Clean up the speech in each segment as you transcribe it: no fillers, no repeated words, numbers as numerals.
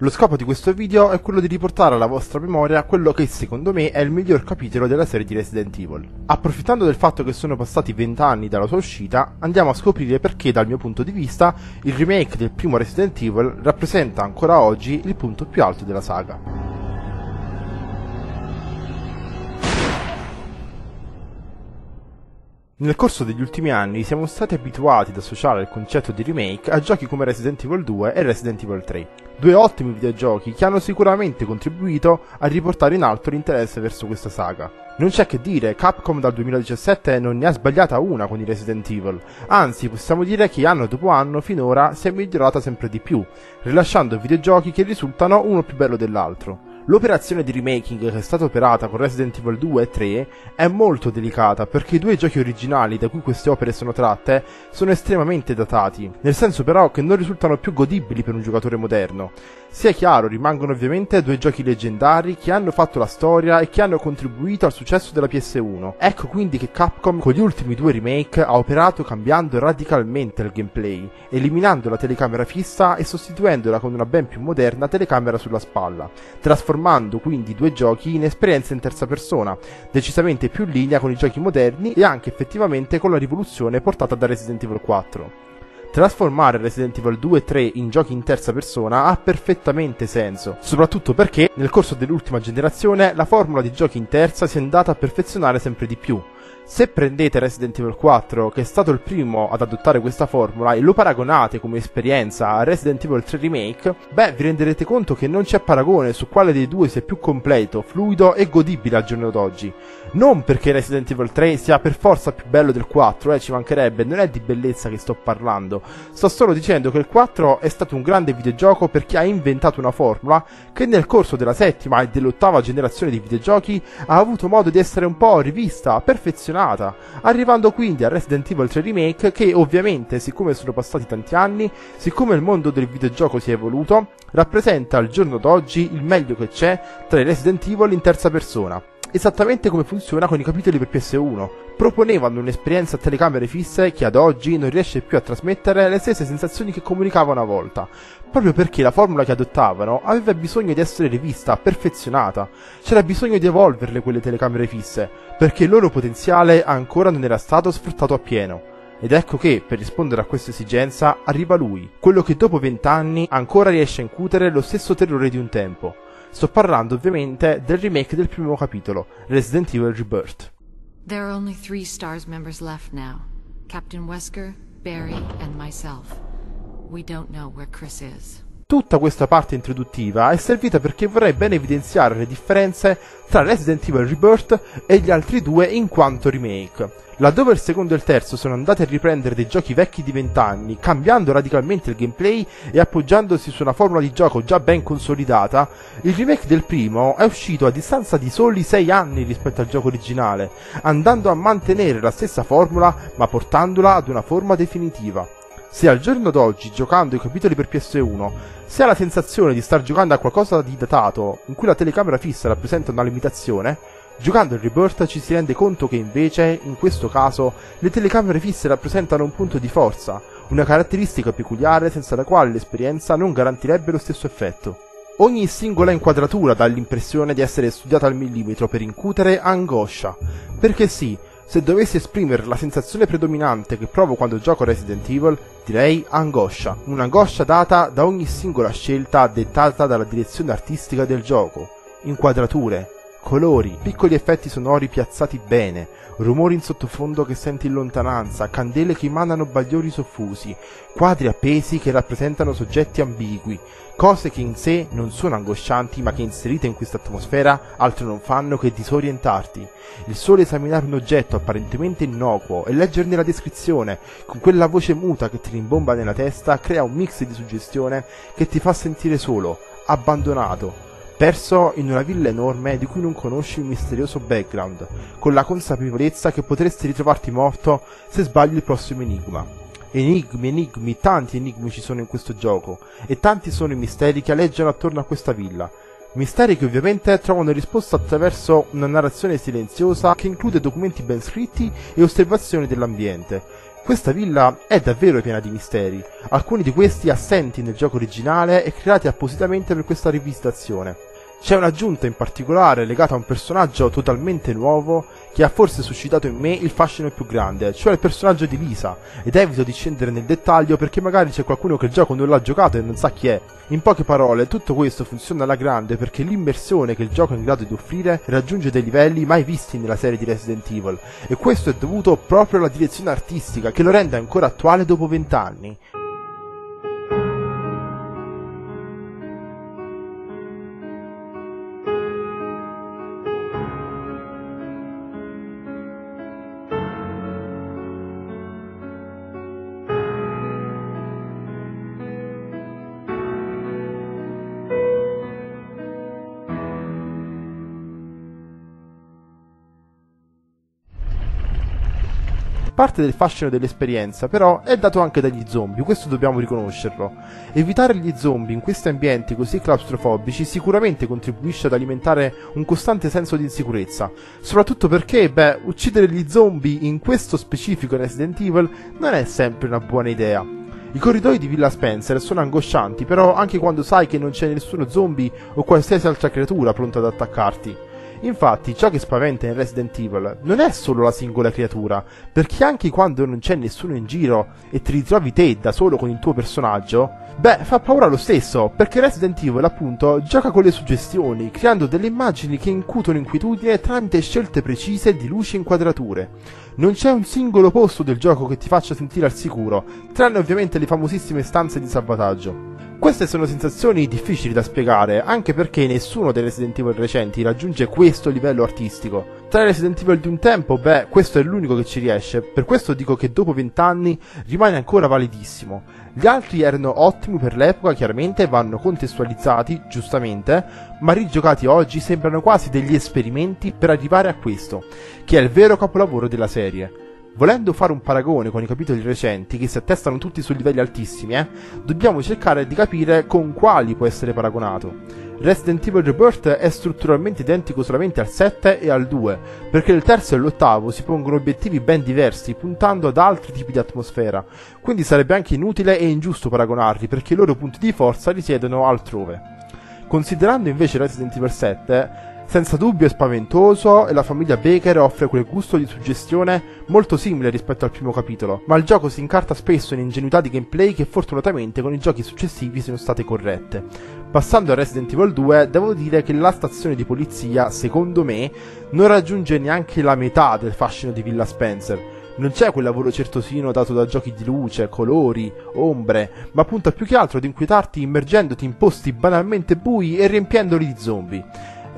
Lo scopo di questo video è quello di riportare alla vostra memoria quello che secondo me è il miglior capitolo della serie di Resident Evil. Approfittando del fatto che sono passati 20 anni dalla sua uscita, andiamo a scoprire perché dal mio punto di vista il remake del primo Resident Evil rappresenta ancora oggi il punto più alto della saga. Nel corso degli ultimi anni siamo stati abituati ad associare il concetto di remake a giochi come Resident Evil 2 e Resident Evil 3, due ottimi videogiochi che hanno sicuramente contribuito a riportare in alto l'interesse verso questa saga. Non c'è che dire, Capcom dal 2017 non ne ha sbagliata una con i Resident Evil, anzi possiamo dire che anno dopo anno finora si è migliorata sempre di più, rilasciando videogiochi che risultano uno più bello dell'altro. L'operazione di remaking che è stata operata con Resident Evil 2 e 3 è molto delicata perché i due giochi originali da cui queste opere sono tratte sono estremamente datati, nel senso però che non risultano più godibili per un giocatore moderno. Sia chiaro, rimangono ovviamente due giochi leggendari che hanno fatto la storia e che hanno contribuito al successo della PS1. Ecco quindi che Capcom con gli ultimi due remake ha operato cambiando radicalmente il gameplay, eliminando la telecamera fissa e sostituendola con una ben più moderna telecamera sulla spalla, trasformando quindi due giochi in esperienze in terza persona, decisamente più in linea con i giochi moderni e anche effettivamente con la rivoluzione portata da Resident Evil 4. Trasformare Resident Evil 2 e 3 in giochi in terza persona ha perfettamente senso, soprattutto perché nel corso dell'ultima generazione la formula di giochi in terza si è andata a perfezionare sempre di più. Se prendete Resident Evil 4, che è stato il primo ad adottare questa formula, e lo paragonate come esperienza a Resident Evil 3 Remake, beh, vi renderete conto che non c'è paragone su quale dei due sia più completo, fluido e godibile al giorno d'oggi. Non perché Resident Evil 3 sia per forza più bello del 4, ci mancherebbe, non è di bellezza che sto parlando. Sto solo dicendo che il 4 è stato un grande videogioco perché ha inventato una formula che nel corso della settima e dell'ottava generazione di videogiochi ha avuto modo di essere un po' rivista, perfezionata, arrivando quindi a Resident Evil 3 Remake che ovviamente, siccome sono passati tanti anni, siccome il mondo del videogioco si è evoluto, rappresenta al giorno d'oggi il meglio che c'è tra i Resident Evil in terza persona. Esattamente come funziona con i capitoli per PS1, proponevano un'esperienza a telecamere fisse che ad oggi non riesce più a trasmettere le stesse sensazioni che comunicava una volta, proprio perché la formula che adottavano aveva bisogno di essere rivista, perfezionata, c'era bisogno di evolverle quelle telecamere fisse, perché il loro potenziale ancora non era stato sfruttato appieno. Ed ecco che, per rispondere a questa esigenza, arriva lui, quello che dopo 20 anni ancora riesce a incutere lo stesso terrore di un tempo. Sto parlando ovviamente del remake del primo capitolo, Resident Evil Rebirth. There are only 3 STARS members left now: Captain Wesker, Barry and myself. We don't know where Chris is. Tutta questa parte introduttiva è servita perché vorrei ben evidenziare le differenze tra Resident Evil Rebirth e gli altri due in quanto remake. Laddove il secondo e il terzo sono andati a riprendere dei giochi vecchi di 20 anni, cambiando radicalmente il gameplay e appoggiandosi su una formula di gioco già ben consolidata, il remake del primo è uscito a distanza di soli 6 anni rispetto al gioco originale, andando a mantenere la stessa formula ma portandola ad una forma definitiva. Se al giorno d'oggi, giocando i capitoli per PS1, si ha la sensazione di star giocando a qualcosa di datato, in cui la telecamera fissa rappresenta una limitazione, giocando il Rebirth ci si rende conto che invece, in questo caso, le telecamere fisse rappresentano un punto di forza, una caratteristica peculiare senza la quale l'esperienza non garantirebbe lo stesso effetto. Ogni singola inquadratura dà l'impressione di essere studiata al millimetro per incutere angoscia, perché sì, se dovessi esprimere la sensazione predominante che provo quando gioco Resident Evil, direi angoscia. Un'angoscia data da ogni singola scelta dettata dalla direzione artistica del gioco. Inquadrature, colori, piccoli effetti sonori piazzati bene, rumori in sottofondo che senti in lontananza, candele che emanano bagliori soffusi, quadri appesi che rappresentano soggetti ambigui, cose che in sé non sono angoscianti ma che inserite in questa atmosfera altro non fanno che disorientarti. Il solo esaminare un oggetto apparentemente innocuo e leggerne la descrizione con quella voce muta che ti rimbomba nella testa crea un mix di suggestione che ti fa sentire solo, abbandonato, perso in una villa enorme di cui non conosci il misterioso background, con la consapevolezza che potresti ritrovarti morto se sbagli il prossimo enigma. Enigmi, tanti enigmi ci sono in questo gioco, e tanti sono i misteri che aleggiano attorno a questa villa. Misteri che ovviamente trovano risposta attraverso una narrazione silenziosa che include documenti ben scritti e osservazioni dell'ambiente. Questa villa è davvero piena di misteri, alcuni di questi assenti nel gioco originale e creati appositamente per questa rivisitazione. C'è un'aggiunta in particolare legata a un personaggio totalmente nuovo che ha forse suscitato in me il fascino più grande, cioè il personaggio di Lisa, ed evito di scendere nel dettaglio perché magari c'è qualcuno che il gioco non l'ha giocato e non sa chi è. In poche parole, tutto questo funziona alla grande perché l'immersione che il gioco è in grado di offrire raggiunge dei livelli mai visti nella serie di Resident Evil, e questo è dovuto proprio alla direzione artistica che lo rende ancora attuale dopo 20 anni. Parte del fascino dell'esperienza, però, è dato anche dagli zombie, questo dobbiamo riconoscerlo. Evitare gli zombie in questi ambienti così claustrofobici sicuramente contribuisce ad alimentare un costante senso di insicurezza, soprattutto perché, uccidere gli zombie in questo specifico Resident Evil non è sempre una buona idea. I corridoi di Villa Spencer sono angoscianti, però, anche quando sai che non c'è nessuno zombie o qualsiasi altra creatura pronta ad attaccarti. Infatti, ciò che spaventa in Resident Evil non è solo la singola creatura, perché anche quando non c'è nessuno in giro e ti ritrovi te da solo con il tuo personaggio, fa paura lo stesso, perché Resident Evil, appunto, gioca con le suggestioni, creando delle immagini che incutono inquietudine tramite scelte precise di luci e inquadrature. Non c'è un singolo posto del gioco che ti faccia sentire al sicuro, tranne ovviamente le famosissime stanze di salvataggio. Queste sono sensazioni difficili da spiegare, anche perché nessuno dei Resident Evil recenti raggiunge questo livello artistico. Tra i Resident Evil di un tempo, questo è l'unico che ci riesce, per questo dico che dopo 20 anni rimane ancora validissimo. Gli altri erano ottimi per l'epoca, chiaramente vanno contestualizzati, giustamente, ma rigiocati oggi sembrano quasi degli esperimenti per arrivare a questo, che è il vero capolavoro della serie. Volendo fare un paragone con i capitoli recenti, che si attestano tutti su livelli altissimi, dobbiamo cercare di capire con quali può essere paragonato. Resident Evil Rebirth è strutturalmente identico solamente al 7 e al 2, perché il terzo e l'ottavo si pongono obiettivi ben diversi, puntando ad altri tipi di atmosfera, quindi sarebbe anche inutile e ingiusto paragonarli, perché i loro punti di forza risiedono altrove. Considerando invece Resident Evil 7, senza dubbio è spaventoso e la famiglia Baker offre quel gusto di suggestione molto simile rispetto al primo capitolo, ma il gioco si incarta spesso in ingenuità di gameplay che fortunatamente con i giochi successivi sono state corrette. Passando a Resident Evil 2, devo dire che la stazione di polizia, secondo me, non raggiunge neanche la metà del fascino di Villa Spencer. Non c'è quel lavoro certosino dato da giochi di luce, colori, ombre, ma punta più che altro ad inquietarti immergendoti in posti banalmente bui e riempiendoli di zombie.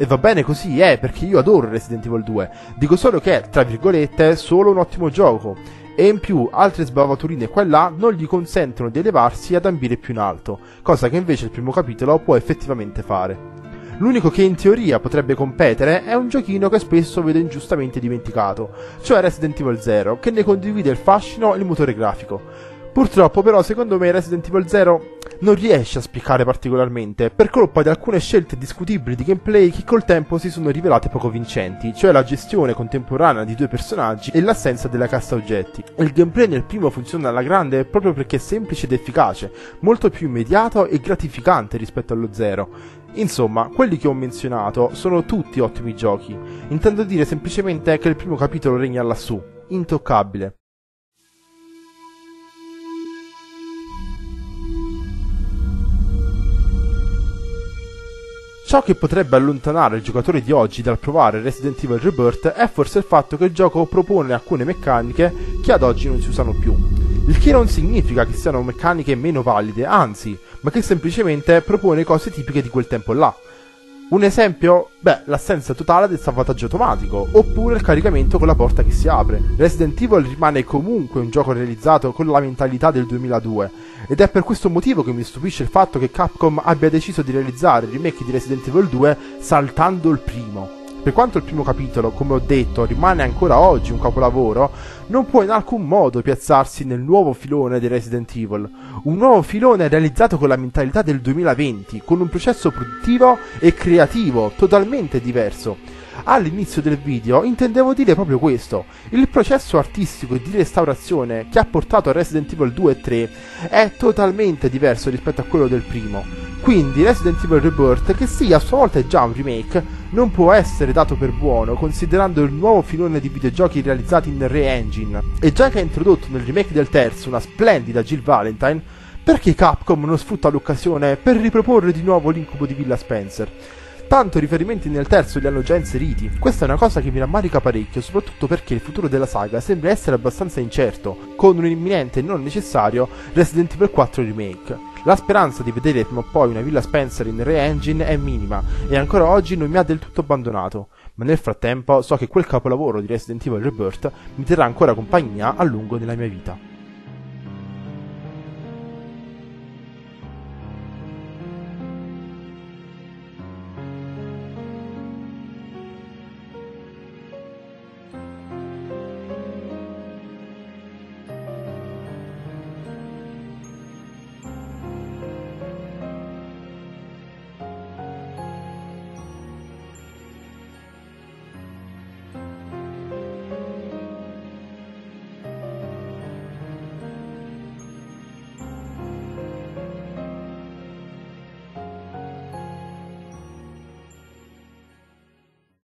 E va bene così, perché io adoro Resident Evil 2, dico solo che è, tra virgolette, solo un ottimo gioco, e in più altre sbavaturine qua e là non gli consentono di elevarsi ad ambire più in alto, cosa che invece il primo capitolo può effettivamente fare. L'unico che in teoria potrebbe competere è un giochino che spesso vedo ingiustamente dimenticato, cioè Resident Evil 0, che ne condivide il fascino e il motore grafico. Purtroppo però secondo me Resident Evil 0 non riesce a spiccare particolarmente per colpa di alcune scelte discutibili di gameplay che col tempo si sono rivelate poco vincenti, cioè la gestione contemporanea di due personaggi e l'assenza della cassa oggetti. Il gameplay nel primo funziona alla grande proprio perché è semplice ed efficace, molto più immediato e gratificante rispetto allo 0. Insomma, quelli che ho menzionato sono tutti ottimi giochi, intendo dire semplicemente che il primo capitolo regna lassù, intoccabile. Ciò che potrebbe allontanare il giocatore di oggi dal provare Resident Evil Rebirth è forse il fatto che il gioco propone alcune meccaniche che ad oggi non si usano più. Il che non significa che siano meccaniche meno valide, anzi, ma che semplicemente propone cose tipiche di quel tempo là. Un esempio? L'assenza totale del salvataggio automatico, oppure il caricamento con la porta che si apre. Resident Evil rimane comunque un gioco realizzato con la mentalità del 2002, ed è per questo motivo che mi stupisce il fatto che Capcom abbia deciso di realizzare il remake di Resident Evil 2 saltando il primo. Per quanto il primo capitolo, come ho detto, rimane ancora oggi un capolavoro, non può in alcun modo piazzarsi nel nuovo filone di Resident Evil. Un nuovo filone realizzato con la mentalità del 2020, con un processo produttivo e creativo totalmente diverso. all'inizio del video intendevo dire proprio questo. Il processo artistico e di restaurazione che ha portato a Resident Evil 2 e 3 è totalmente diverso rispetto a quello del primo. Quindi Resident Evil Rebirth, che sia a sua volta già un remake, non può essere dato per buono considerando il nuovo filone di videogiochi realizzati in Re-Engine. E già che ha introdotto nel remake del terzo una splendida Jill Valentine, perché Capcom non sfrutta l'occasione per riproporre di nuovo l'incubo di Villa Spencer? Tanto riferimenti nel terzo li hanno già inseriti. Questa è una cosa che mi rammarica parecchio, soprattutto perché il futuro della saga sembra essere abbastanza incerto, con un imminente e non necessario Resident Evil 4 Remake. La speranza di vedere prima o poi una Villa Spencer in Re-Engine è minima, e ancora oggi non mi ha del tutto abbandonato, ma nel frattempo so che quel capolavoro di Resident Evil Rebirth mi terrà ancora compagnia a lungo nella mia vita.